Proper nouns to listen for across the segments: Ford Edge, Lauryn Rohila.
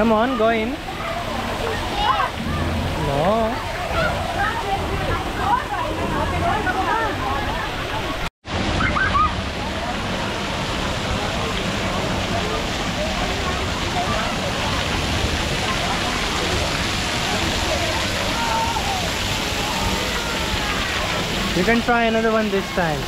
Come on, go in. No. You can try another one this time.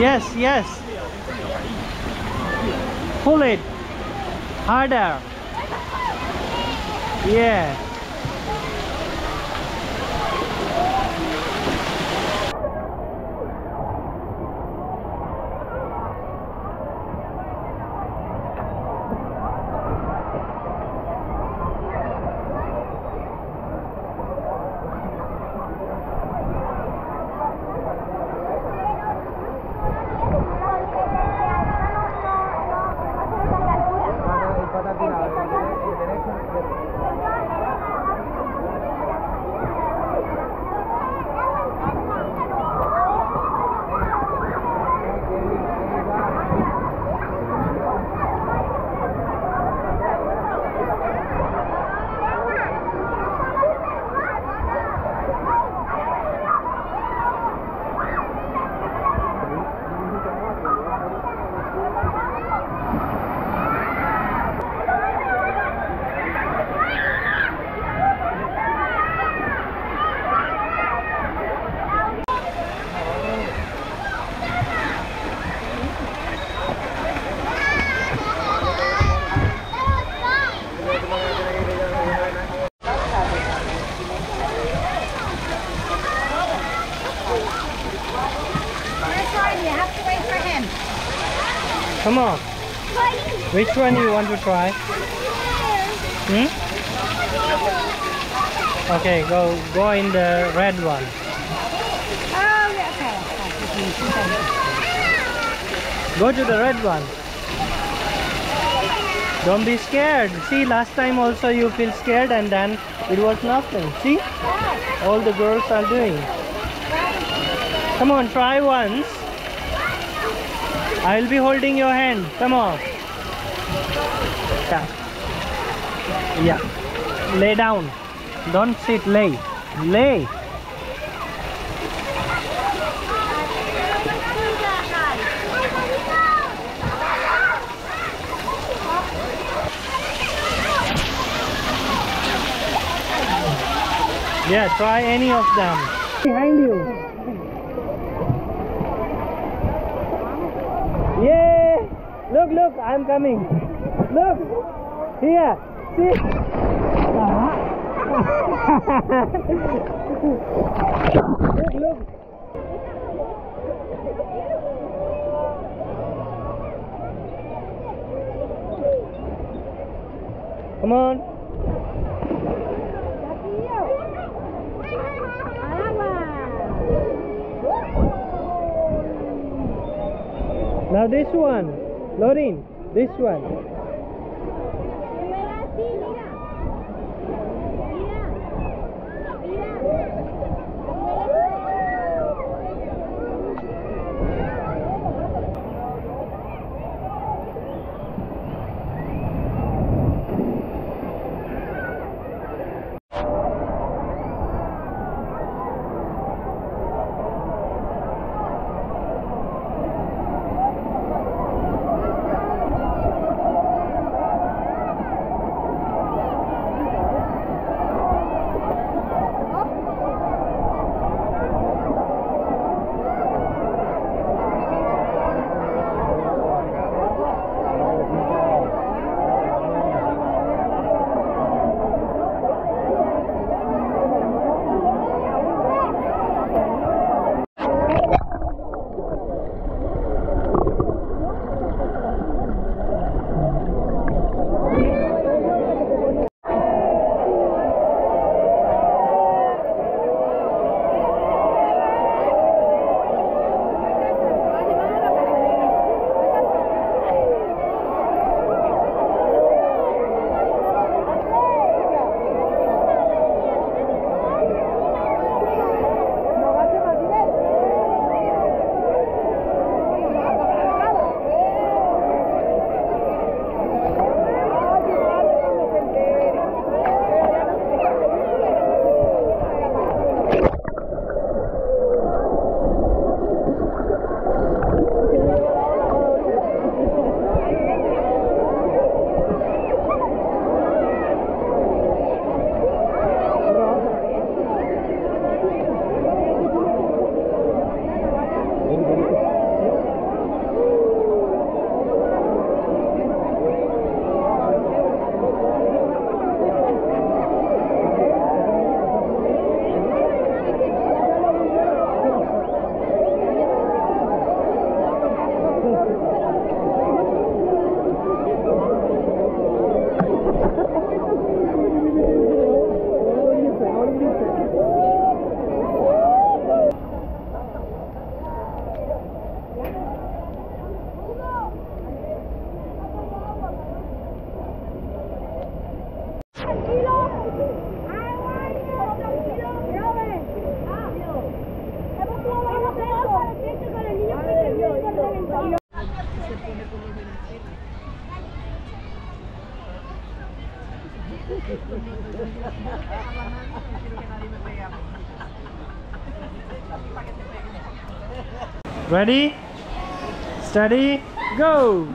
Yes, yes. Pull it harder. Yeah. Come on. Which one do you want to try? Okay, go in the red one. Okay. Go to the red one. Don't be scared. See, last time also you feel scared and then it was nothing. See? All the girls are doing. Come on, try once. I'll be holding your hand. Come on. Yeah. Yeah. Lay down. Don't sit. Lay. Lay. Yeah, try any of them. Behind you. Yay! Look, look, I'm coming. Look! Here, see? Look, look. Come on. Now this one, Lauryn, this one. Ready, steady, go!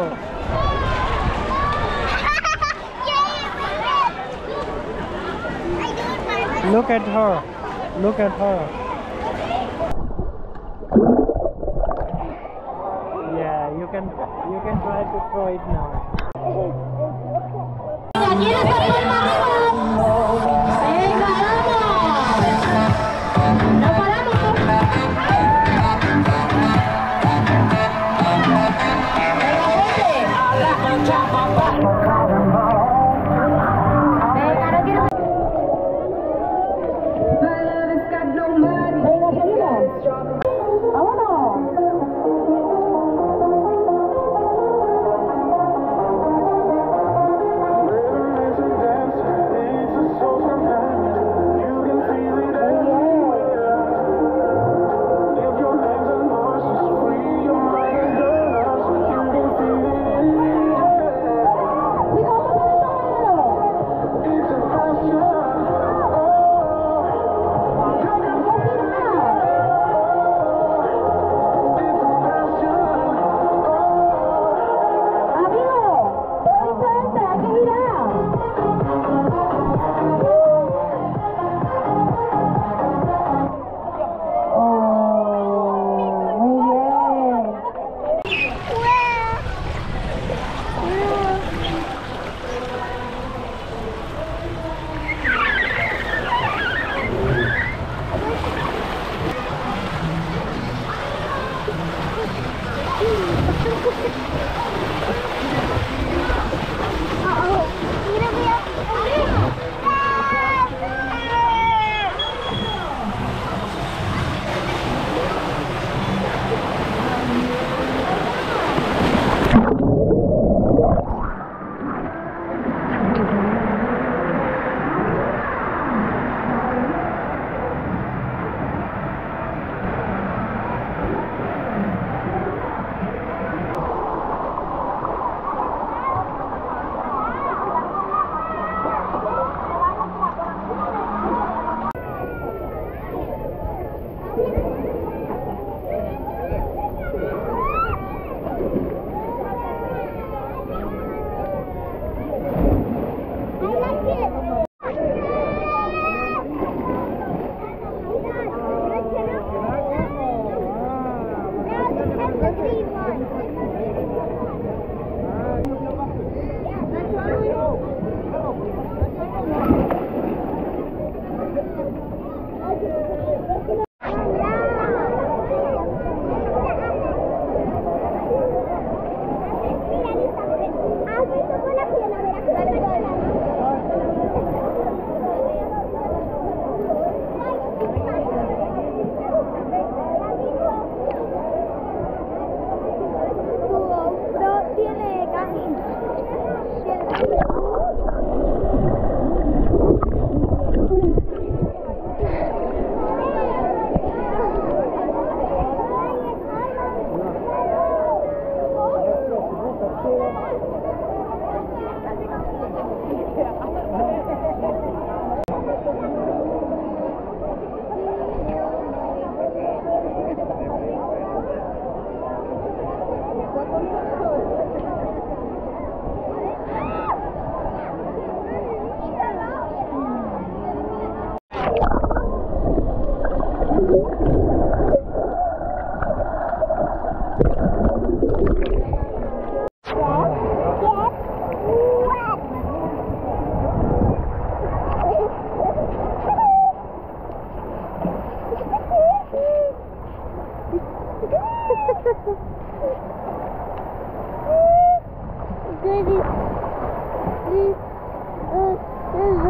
go. Look at her. Look at her. Yeah, you can try to throw it now. Baby, please,